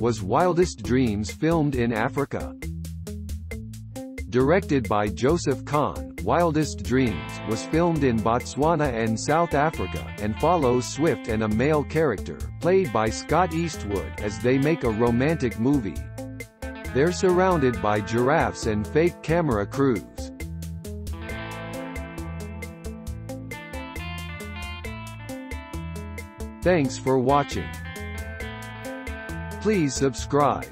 was Wildest Dreams, filmed in Africa. Directed by Joseph Kahn, Wildest Dreams was filmed in Botswana and South Africa, and follows Swift and a male character, played by Scott Eastwood, as they make a romantic movie. They're surrounded by giraffes and fake camera crews. Thanks for watching. Please subscribe.